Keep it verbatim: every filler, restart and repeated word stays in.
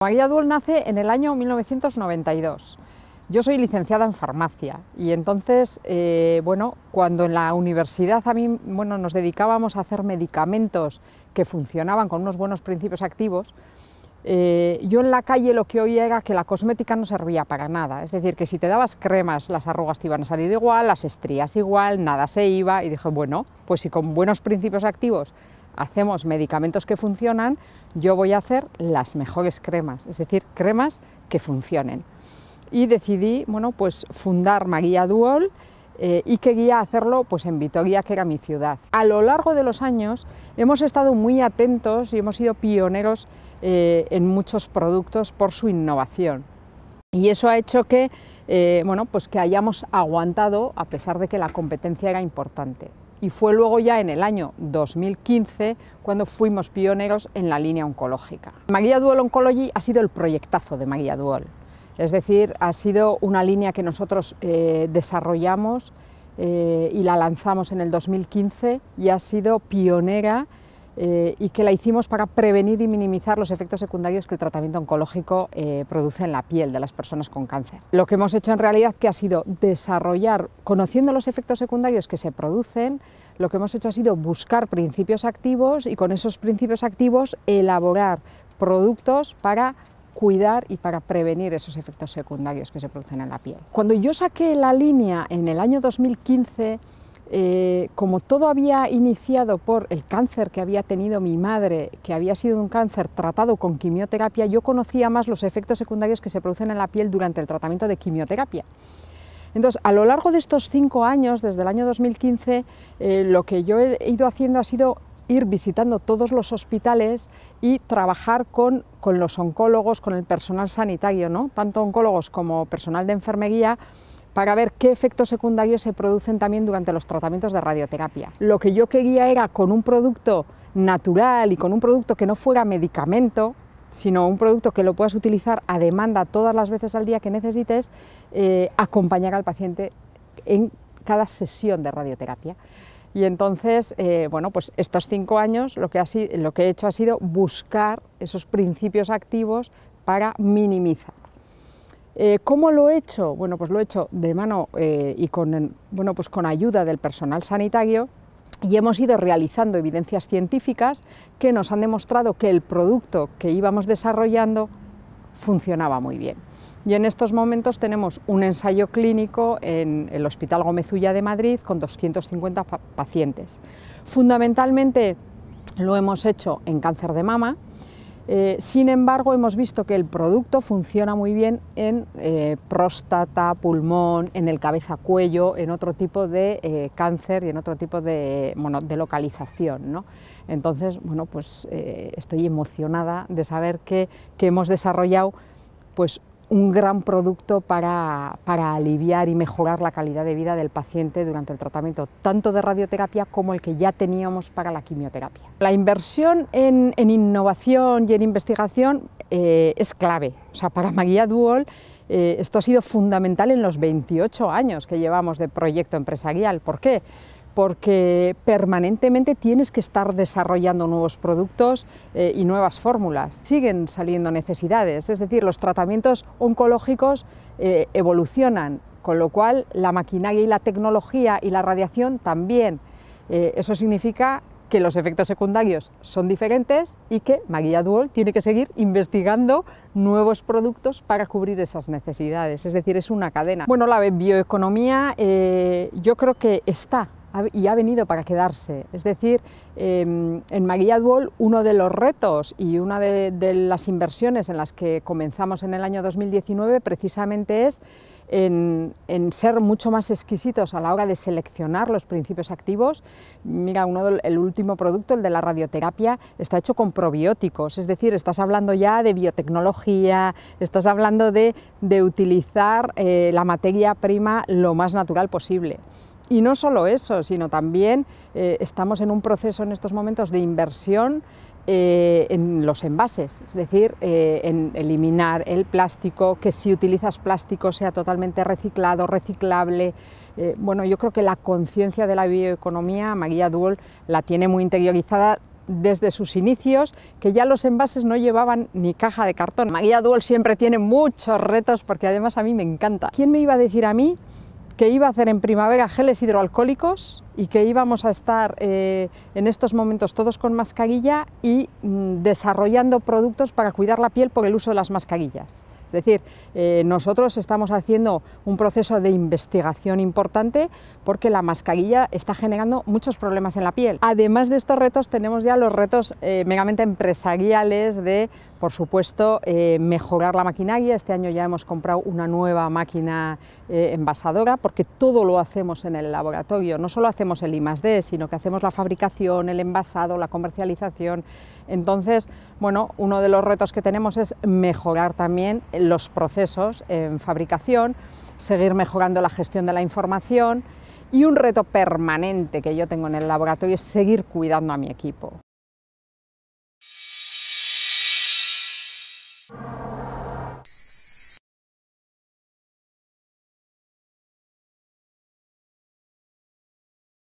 María D'uol nace en el año mil novecientos noventa y dos. Yo soy licenciada en farmacia y entonces, eh, bueno, cuando en la universidad a mí, bueno, nos dedicábamos a hacer medicamentos que funcionaban con unos buenos principios activos, eh, yo en la calle lo que oía era que la cosmética no servía para nada. Es decir, que si te dabas cremas, las arrugas te iban a salir igual, las estrías igual, nada se iba. Y dije, bueno, pues si con buenos principios activos hacemos medicamentos que funcionan, yo voy a hacer las mejores cremas, es decir, cremas que funcionen. Y decidí, bueno, pues fundar María D'uol eh, y quería hacerlo pues en Vitoria, que era mi ciudad. A lo largo de los años hemos estado muy atentos y hemos sido pioneros eh, en muchos productos por su innovación. Y eso ha hecho que, eh, bueno, pues que hayamos aguantado a pesar de que la competencia era importante. Y fue luego ya en el año dos mil quince cuando fuimos pioneros en la línea oncológica. María D'uol Oncology ha sido el proyectazo de María D'uol, es decir, ha sido una línea que nosotros eh, desarrollamos eh, y la lanzamos en el dos mil quince y ha sido pionera eh, y que la hicimos para prevenir y minimizar los efectos secundarios que el tratamiento oncológico eh, produce en la piel de las personas con cáncer. Lo que hemos hecho en realidad que ha sido desarrollar, conociendo los efectos secundarios que se producen, lo que hemos hecho ha sido buscar principios activos y con esos principios activos elaborar productos para cuidar y para prevenir esos efectos secundarios que se producen en la piel. Cuando yo saqué la línea en el año dos mil quince, eh, como todo había iniciado por el cáncer que había tenido mi madre, que había sido un cáncer tratado con quimioterapia, yo conocía más los efectos secundarios que se producen en la piel durante el tratamiento de quimioterapia. Entonces, a lo largo de estos cinco años, desde el año dos mil quince, eh, lo que yo he ido haciendo ha sido ir visitando todos los hospitales y trabajar con, con los oncólogos, con el personal sanitario, ¿no? Tanto oncólogos como personal de enfermería, para ver qué efectos secundarios se producen también durante los tratamientos de radioterapia. Lo que yo quería era, con un producto natural y con un producto que no fuera medicamento, sino un producto que lo puedas utilizar a demanda todas las veces al día que necesites, eh, acompañar al paciente en cada sesión de radioterapia. Y entonces, eh, bueno, pues estos cinco años lo que, ha sido, lo que he hecho ha sido buscar esos principios activos para minimizar. Eh, ¿Cómo lo he hecho? Bueno, pues lo he hecho de mano eh, y con, bueno, pues con ayuda del personal sanitario, y hemos ido realizando evidencias científicas que nos han demostrado que el producto que íbamos desarrollando funcionaba muy bien. Y en estos momentos tenemos un ensayo clínico en el Hospital Gómez Ulla de Madrid con doscientos cincuenta pa pacientes. Fundamentalmente lo hemos hecho en cáncer de mama, eh, sin embargo hemos visto que el producto funciona muy bien en eh, próstata, pulmón, en el cabeza-cuello, en otro tipo de eh, cáncer y en otro tipo de, bueno, de localización, ¿no? Entonces, bueno, pues eh, estoy emocionada de saber que, que hemos desarrollado pues un gran producto para, para aliviar y mejorar la calidad de vida del paciente durante el tratamiento, tanto de radioterapia como el que ya teníamos para la quimioterapia. La inversión en, en innovación y en investigación eh, es clave. O sea, para María D'uol eh, esto ha sido fundamental en los veintiocho años que llevamos de proyecto empresarial. ¿Por qué? Porque permanentemente tienes que estar desarrollando nuevos productos eh, y nuevas fórmulas. Siguen saliendo necesidades, es decir, los tratamientos oncológicos eh, evolucionan, con lo cual la maquinaria y la tecnología y la radiación también. Eh, eso significa que los efectos secundarios son diferentes y que María D'uol tiene que seguir investigando nuevos productos para cubrir esas necesidades, es decir, es una cadena. Bueno, la bioeconomía eh, yo creo que está y ha venido para quedarse, es decir, eh, en María D'uol uno de los retos y una de, de las inversiones en las que comenzamos en el año dos mil diecinueve precisamente es en, en ser mucho más exquisitos a la hora de seleccionar los principios activos. Mira, uno de, el último producto, el de la radioterapia, está hecho con probióticos, es decir, estás hablando ya de biotecnología, estás hablando de, de utilizar eh, la materia prima lo más natural posible. Y no solo eso, sino también eh, estamos en un proceso en estos momentos de inversión eh, en los envases, es decir, eh, en eliminar el plástico, que si utilizas plástico sea totalmente reciclado, reciclable. Eh, bueno, yo creo que la conciencia de la bioeconomía María D'uol la tiene muy interiorizada, desde sus inicios, que ya los envases no llevaban ni caja de cartón. María D'uol siempre tiene muchos retos porque además a mí me encanta. ¿Quién me iba a decir a mí que iba a hacer en primavera geles hidroalcohólicos y que íbamos a estar eh, en estos momentos todos con mascarilla y mm, desarrollando productos para cuidar la piel por el uso de las mascarillas? Es decir, eh, nosotros estamos haciendo un proceso de investigación importante porque la mascarilla está generando muchos problemas en la piel. Además de estos retos, tenemos ya los retos eh, meramente empresariales de, por supuesto, eh, mejorar la maquinaria. Este año ya hemos comprado una nueva máquina eh, envasadora porque todo lo hacemos en el laboratorio. No solo hacemos el I más D, sino que hacemos la fabricación, el envasado, la comercialización. Entonces, bueno, uno de los retos que tenemos es mejorar también los procesos en fabricación, seguir mejorando la gestión de la información, y un reto permanente que yo tengo en el laboratorio es seguir cuidando a mi equipo.